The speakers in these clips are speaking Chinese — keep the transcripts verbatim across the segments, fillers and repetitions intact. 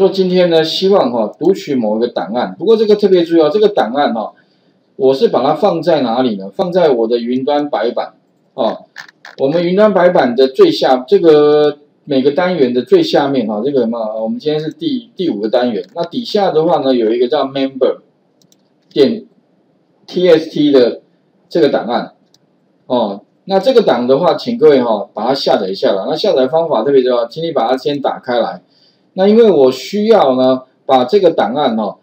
说今天呢，希望哈、哦、读取某一个档案，不过这个特别注意哦，这个档案哈、哦，我是把它放在哪里呢？放在我的云端白板哦。我们云端白板的最下，这个每个单元的最下面哈、哦，这个嘛，我们今天是第第五个单元。那底下的话呢，有一个叫 member 点 T S T 的这个档案哦。那这个档的话，请各位哈、哦、把它下载一下了。那下载方法特别重要，请你把它先打开来。 那因为我需要呢，把这个档案哦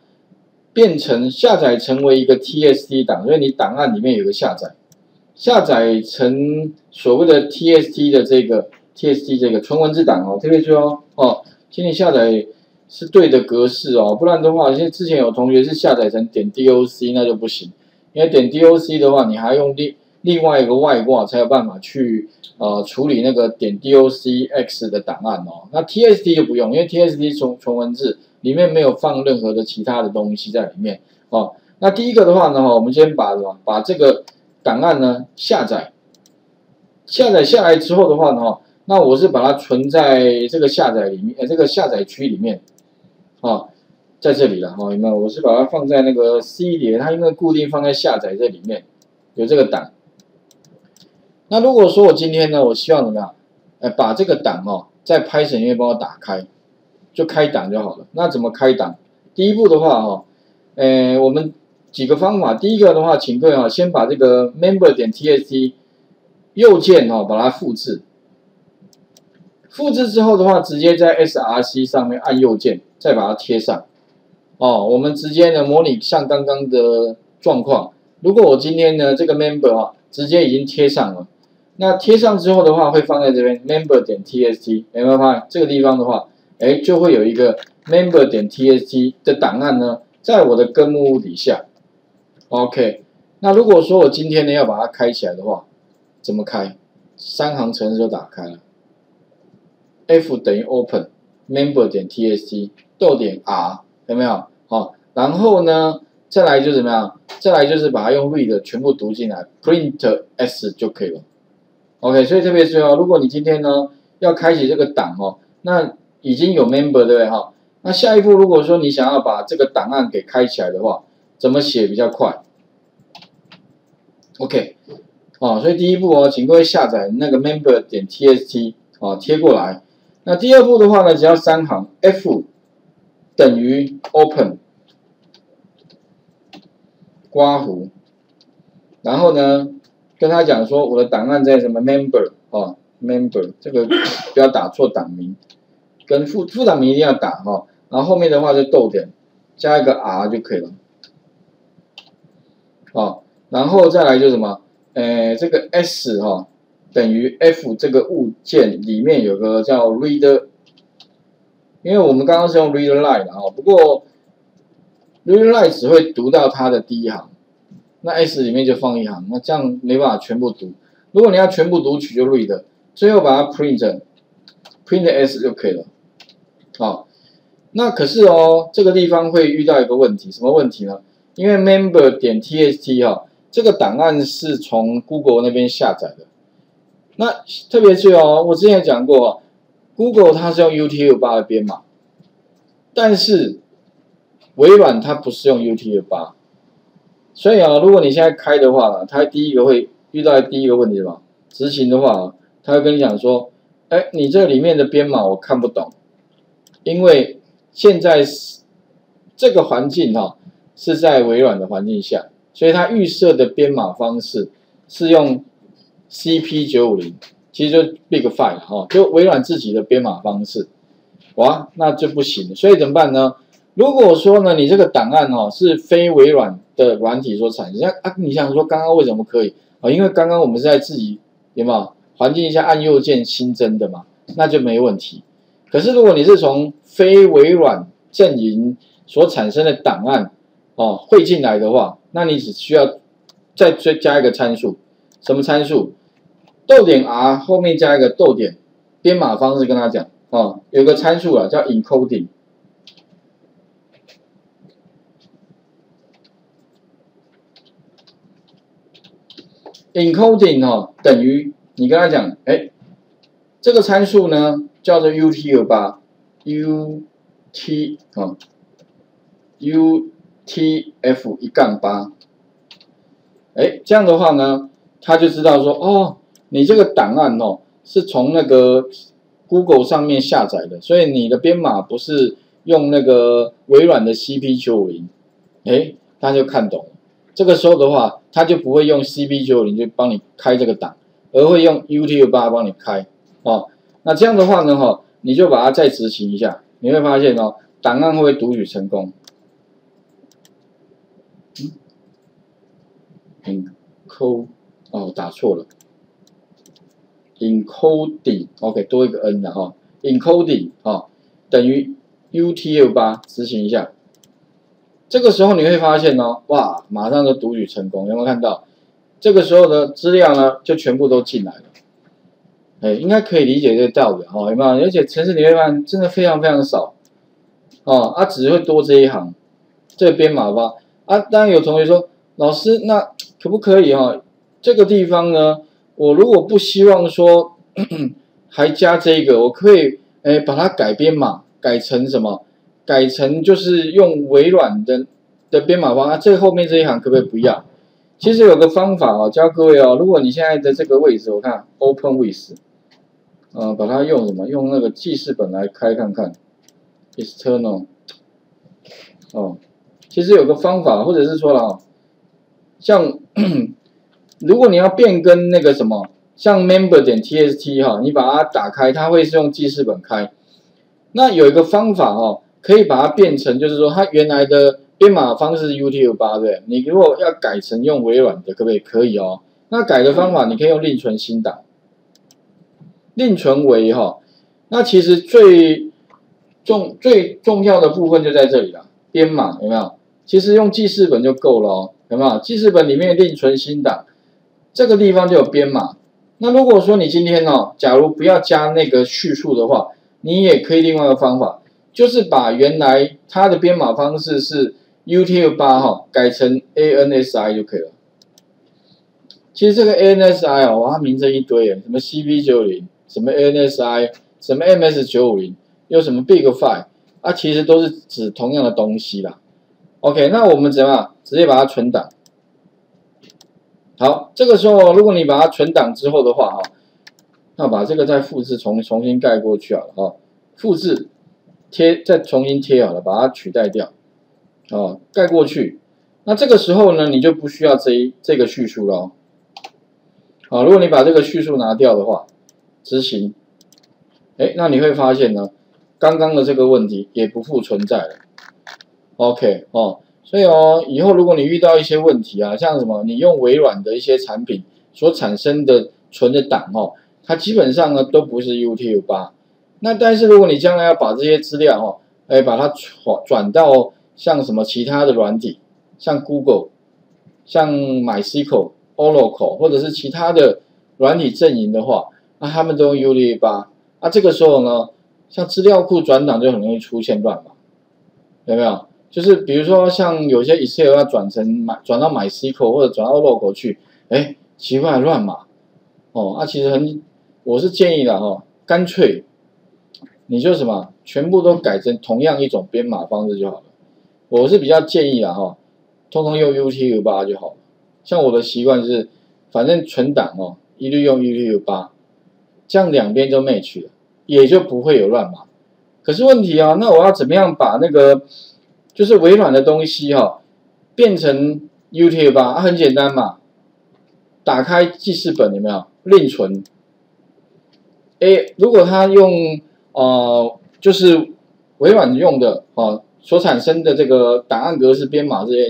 变成下载成为一个 T S D 档，所以你档案里面有个下载，下载成所谓的 T S D 的这个 T S D 这个纯文字档哦，特别注意哦哦，请你下载是对的格式哦，不然的话，因为之前有同学是下载成点 doc， 那就不行，因为点 doc 的话，你还用另另外一个外挂才有办法去。 呃，处理那个点 docx 的档案哦，那 T S D 就不用，因为 T S D 纯纯文字里面没有放任何的其他的东西在里面哦。那第一个的话呢，我们先把把这个档案呢下载，下载下来之后的话呢，那我是把它存在这个下载里面，呃，这个下载区里面啊、哦，在这里了哈，有没有？我是把它放在那个 C 碟，它因为固定放在下载这里面，有这个档。 那如果说我今天呢，我希望怎么样？哎，把这个档哦，在 Python 里面帮我打开，就开档就好了。那怎么开档？第一步的话哦，呃，我们几个方法。第一个的话，请各位啊、哦，先把这个 member 点 T S T 右键哦，把它复制。复制之后的话，直接在 S R C 上面按右键，再把它贴上。哦，我们直接呢模拟像刚刚的状况。如果我今天呢这个 member 啊、哦，直接已经贴上了。 那贴上之后的话，会放在这边 member 点 T S T， 有没有发现这个地方的话，哎，就会有一个 member 点 T S T 的档案呢，在我的根目录底下。OK， 那如果说我今天呢要把它开起来的话，怎么开？三行程式就打开了 ，F 等于 open member 点 T S T 逗点 R， 有没有？好、哦，然后呢，再来就怎么样？再来就是把它用 read 全部读进来 ，print s 就可以了。 OK， 所以特别重要。如果你今天呢要开启这个档哦，那已经有 member 对不对哈？那下一步如果说你想要把这个档案给开起来的话，怎么写比较快 ？OK， 哦，所以第一步哦，请各位下载那个 member 点 T S T 哦，贴过来。那第二步的话呢，只要三行 F 等于 open 刮胡，然后呢？ 跟他讲说，我的档案在什么 member 哦 member 这个不要打错档名，跟副副档名一定要打哈、哦，然后后面的话就逗点，加一个 r 就可以了，哦，然后再来就什么，呃，这个 s 哈、哦、等于 f 这个物件里面有个叫 reader， 因为我们刚刚是用 reader line 啊、哦，不过 reader line 只会读到它的第一行。 那 S 里面就放一行，那这样没办法全部读。如果你要全部读取，就 read， 最后把它 print，print S 就可以了。好，那可是哦，这个地方会遇到一个问题，什么问题呢？因为 member 点 T S T 哈、哦，这个档案是从 Google 那边下载的。那特别注意哦，我之前讲过、哦、，Google 它是用 U T F 八 的编码，但是微软它不是用 U T F 八。 所以啊，如果你现在开的话呢，它第一个会遇到第一个问题嘛，执行的话，它会跟你讲说，哎，你这里面的编码我看不懂，因为现在这个环境哈、啊、是在微软的环境下，所以它预设的编码方式是用 C P 九五零， 其实就 Big 五 哈、啊，就微软自己的编码方式，哇，那就不行，所以怎么办呢？ 如果说呢，你这个档案哦是非微软的软体所产生，像啊，你想说刚刚为什么可以啊、哦？因为刚刚我们是在自己有没有环境下按右键新增的嘛，那就没问题。可是如果你是从非微软阵营所产生的档案哦汇进来的话，那你只需要再追加一个参数，什么参数？逗点 R 后面加一个逗点，编码方式跟他讲哦，有个参数啊叫 encoding。 encoding 哦，等于你跟他讲，哎，这个参数呢叫做 U T F 八 U T 啊 U T F 一杠八，哎，这样的话呢，他就知道说，哦，你这个档案哦是从那个 Google 上面下载的，所以你的编码不是用那个微软的 C P 九五零，哎，他就看懂了。这个时候的话，他就不会用 C P 九五零就帮你开这个档，而会用 U T F 八帮你开哦。那这样的话呢，哈，你就把它再执行一下，你会发现哦，档案会读取成功。 encode 哦，打错了 ，encoding，OK， 多一个 n 的哈 ，encoding 哦，等于 U T F 八，执行一下。这个时候你会发现哦，哇，马上就读取成功，有没有看到？这个时候的资料呢，就全部都进来了。哎，应该可以理解这个道理哈，有没有？而且程式里面真的非常非常少哦，它、啊、只会多这一行，这个编码吧。啊，当然有同学说，老师那。 可不可以哈、哦？这个地方呢，我如果不希望说咳咳还加这个，我可以哎把它改编码，改成什么？改成就是用微软的的编码方案、啊。这后面这一行可不可以不要？其实有个方法哦，教各位哦。如果你现在的这个位置，我看 Open with， 嗯、呃，把它用什么？用那个记事本来开看看 ，External。哦，其实有个方法，或者是说了哦。 像如果你要变更那个什么，像 member 点 T S T 哈，你把它打开，它会是用记事本开。那有一个方法哈，可以把它变成，就是说它原来的编码方式是 U T F 八对，你如果要改成用微软的，可不可以？可以哦。那改的方法，你可以用另存新档，另存为哈。那其实最重最重要的部分就在这里了，编码有没有？其实用记事本就够了哦。 有没有记事本里面另存新档，这个地方就有编码。那如果说你今天哦，假如不要加那个叙述的话，你也可以另外一个方法，就是把原来它的编码方式是 U T F 八哈，改成 A N S I 就可以了。其实这个 A N S I 哦，它名称一堆耶，什么 C P 九五零， 什么 A N S I， 什么 M S 九五零， 又什么 Big 五， 啊，其实都是指同样的东西啦。 OK， 那我们怎么样？直接把它存档。好，这个时候如果你把它存档之后的话，哈，那把这个再复制重重新盖过去好了，哈，复制贴再重新贴好了，把它取代掉，哦，盖过去。那这个时候呢，你就不需要这一这个叙述了。好，如果你把这个叙述拿掉的话，执行，哎，那你会发现呢，刚刚的这个问题也不复存在了。 OK 哦，所以哦，以后如果你遇到一些问题啊，像什么你用微软的一些产品所产生的存的档哦，它基本上呢都不是 U T F 八。那但是如果你将来要把这些资料哦，哎，把它转转到像什么其他的软体，像 Google、像 MySQL、Oracle 或者是其他的软体阵营的话，那、啊、他们都用 U T F 八。啊，这个时候呢，像资料库转档就很容易出现乱码，有没有？ 就是比如说，像有些 Excel 要转成买转到 MySQL 或者转到 Oracle 去，哎，奇怪乱码，哦，啊，其实很，我是建议的哈、哦，干脆你就什么，全部都改成同样一种编码方式就好了。我是比较建议的哈、哦，通通用 U T F 八就好了。像我的习惯就是，反正存档哦，一律用 U T F 八，这样两边都 match 了，也就不会有乱码。可是问题啊，那我要怎么样把那个？ 就是微软的东西哈、哦，变成 U T F 八、啊，很简单嘛。打开记事本有没有？另存。哎，如果他用呃，就是微软用的哦，所产生的这个档案格式编码这些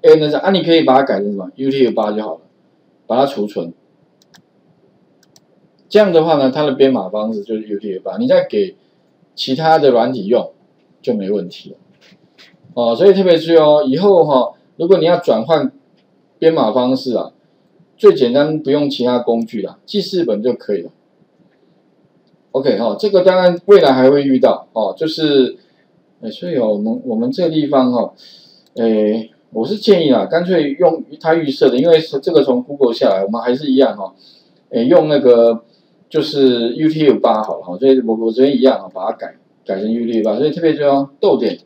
A N S I， 啊，你可以把它改成什么 U T F 八就好了，把它储存。这样的话呢，它的编码方式就是 U T F 八， 你再给其他的软体用就没问题了。 哦，所以特别注意哦，以后哈、哦，如果你要转换编码方式啊，最简单不用其他工具啦，记事本就可以了。OK 哈、哦，这个当然未来还会遇到哦，就是，哎，所以哦，我们我们这个地方哈、哦，哎，我是建议啦，干脆用它预设的，因为这个从 Google 下来，我们还是一样哈、哦，哎，用那个就是 U T F 八好了哈，所以我我这边一样啊、哦，把它改。改正预律吧。所以这边就要逗点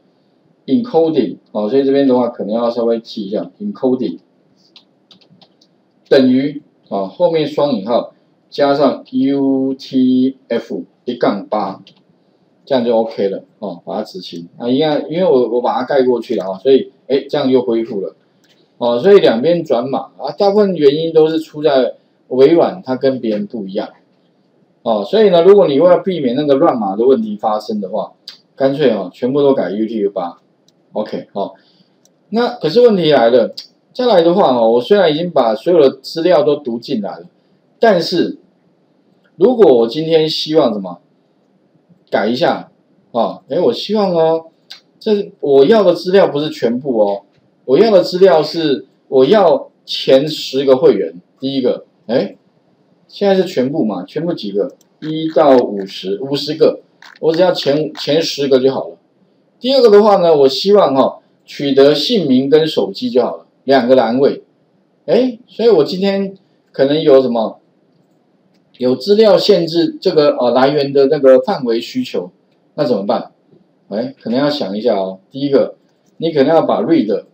encoding 哦，所以这边的话可能要稍微记一下 encoding 等于啊后面双引号加上 U T F 一杠八，这样就 OK 了哦，把它执行啊，一样，因为我我把它盖过去了啊，所以哎这样又恢复了哦，所以两边转码啊，大部分原因都是出在微软它跟别人不一样。 哦，所以呢，如果你为了避免那个乱码的问题发生的话，干脆哦，全部都改 U T F 八 ，OK， 好、哦。那可是问题来了，再来的话哦，我虽然已经把所有的资料都读进来了，但是如果我今天希望什么改一下啊？哎、哦，我希望哦，这我要的资料不是全部哦，我要的资料是我要前十个会员，第一个，哎。 现在是全部嘛？全部几个？一到五十，五十个，我只要前前十个就好了。第二个的话呢，我希望哈、哦、取得姓名跟手机就好了，两个栏位。哎，所以我今天可能有什么有资料限制这个呃来源的那个范围需求，那怎么办？哎，可能要想一下哦。第一个，你可能要把 read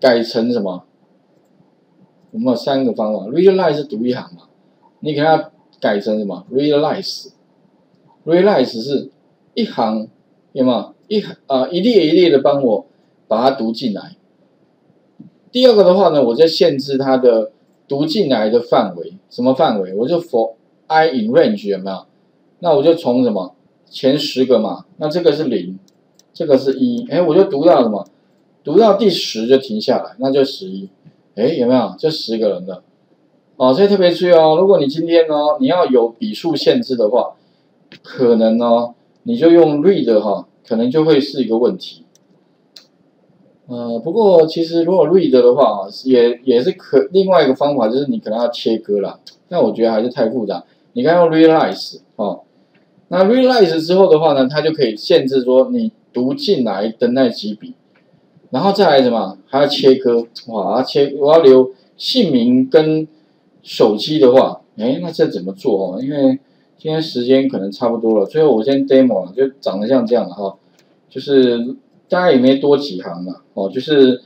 改成什么？ 我们有三个方法 ，realize 是读一行嘛，你给它改成什么 ？realize，realize 是一行，有没有一行啊、呃、一列一列的帮我把它读进来。第二个的话呢，我就限制它的读进来的范围，什么范围？我就 for i in range 有没有？那我就从什么前十个嘛，那这个是零，这个是一，哎，我就读到什么？读到第十就停下来，那就十一。 哎，有没有？就十个人了，哦，所以特别注意哦。如果你今天哦，你要有笔数限制的话，可能哦，你就用 read 哈、哦，可能就会是一个问题。呃，不过其实如果 read 的话，也也是可另外一个方法就是你可能要切割啦。那我觉得还是太复杂，你刚用 realize 哦，那 realize 之后的话呢，它就可以限制说你读进来的那几笔。 然后再来什么？还要切割哇！切，我要留姓名跟手机的话，哎，那这怎么做哦？因为今天时间可能差不多了，所以我先 demo 了，就长得像这样了哈、哦，就是大概也没多几行了哦，就是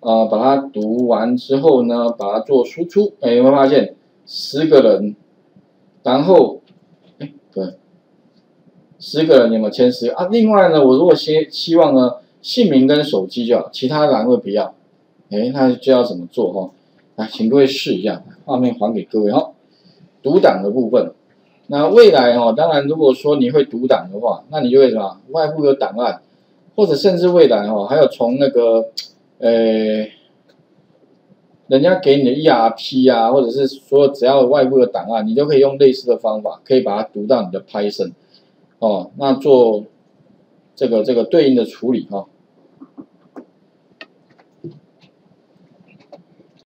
呃把它读完之后呢，把它做输出，哎，有没有发现十个人，然后哎对，十个人有没有前十啊？另外呢，我如果希希望呢？ 姓名跟手机就好，其他栏位不要。哎，那就要怎么做哈、哦？来，请各位试一下，画面还给各位哈、哦。读档的部分，那未来哈、哦，当然如果说你会读档的话，那你就会什么？外部有档案，或者甚至未来哈、哦，还有从那个呃，人家给你的 E R P 啊，或者是说只要外部有档案，你都可以用类似的方法，可以把它读到你的 Python 哦，那做。 这个这个对应的处理哈、哦。